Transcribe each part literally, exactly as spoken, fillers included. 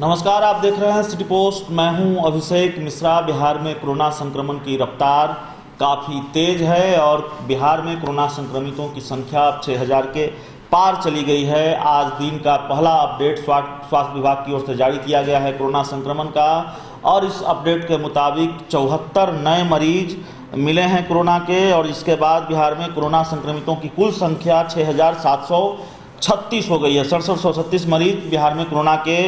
नमस्कार, आप देख रहे हैं सिटी पोस्ट। मैं हूं अभिषेक मिश्रा। बिहार में कोरोना संक्रमण की रफ्तार काफ़ी तेज है और बिहार में कोरोना संक्रमितों की संख्या अब छः हज़ार के पार चली गई है। आज दिन का पहला अपडेट स्वास्थ्य विभाग की ओर से जारी किया गया है कोरोना संक्रमण का, और इस अपडेट के मुताबिक चौहत्तर नए मरीज मिले हैं कोरोना के। और इसके बाद बिहार में कोरोना संक्रमितों की कुल संख्या छः हज़ार सात सौ छत्तीस हो गई है। सड़सठ सौ छत्तीस मरीज बिहार में कोरोना के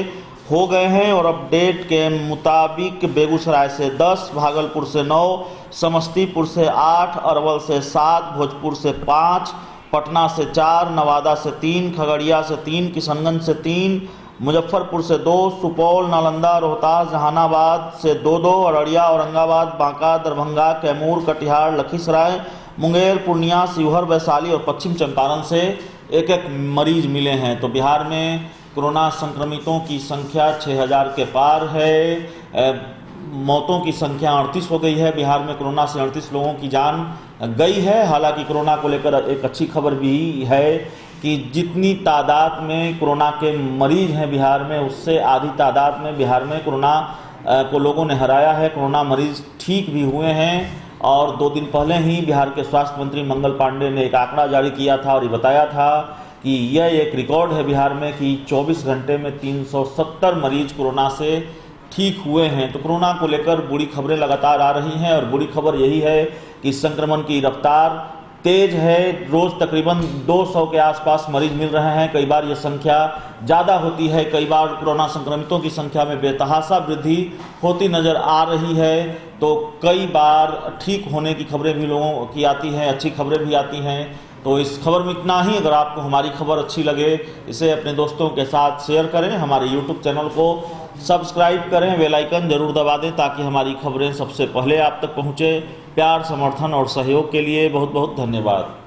हो गए हैं। और अपडेट के मुताबिक बेगूसराय से दस, भागलपुर से नौ, समस्तीपुर से आठ, अरवल से सात, भोजपुर से पाँच, पटना से चार, नवादा से तीन, खगड़िया से तीन, किशनगंज से तीन, मुजफ्फरपुर से दो, सुपौल, नालंदा, रोहतास, जहानाबाद से दो दो, अररिया, औरंगाबाद, बांका, दरभंगा, कैमूर, कटिहार, लखीसराय, मुंगेर, पूर्णिया, शिवहर, वैशाली और पश्चिम चंपारण से एक एक मरीज मिले हैं। तो बिहार में कोरोना संक्रमितों की संख्या छः हज़ार के पार है। मौतों की संख्या अड़तीस हो गई है। बिहार में कोरोना से अड़तीस लोगों की जान गई है। हालांकि कोरोना को लेकर एक अच्छी खबर भी है कि जितनी तादाद में कोरोना के मरीज हैं बिहार में, उससे आधी तादाद में बिहार में कोरोना को लोगों ने हराया है। कोरोना मरीज ठीक भी हुए हैं। और दो दिन पहले ही बिहार के स्वास्थ्य मंत्री मंगल पांडेय ने एक आंकड़ा जारी किया था और ये बताया था कि यह एक रिकॉर्ड है बिहार में कि चौबीस घंटे में तीन सौ सत्तर मरीज कोरोना से ठीक हुए हैं। तो कोरोना को लेकर बुरी खबरें लगातार आ रही हैं और बुरी खबर यही है कि संक्रमण की रफ्तार तेज है। रोज़ तकरीबन दो सौ के आसपास मरीज मिल रहे हैं। कई बार ये संख्या ज़्यादा होती है। कई बार कोरोना संक्रमितों की संख्या में बेतहाशा वृद्धि होती नज़र आ रही है। तो कई बार ठीक होने की खबरें भी लोगों की आती हैं, अच्छी खबरें भी आती हैं। तो इस खबर में इतना ही। अगर आपको हमारी खबर अच्छी लगे, इसे अपने दोस्तों के साथ शेयर करें। हमारे यूट्यूब चैनल को सब्सक्राइब करें, बेल आइकन जरूर दबा दें ताकि हमारी खबरें सबसे पहले आप तक पहुंचे। प्यार, समर्थन और सहयोग के लिए बहुत बहुत धन्यवाद।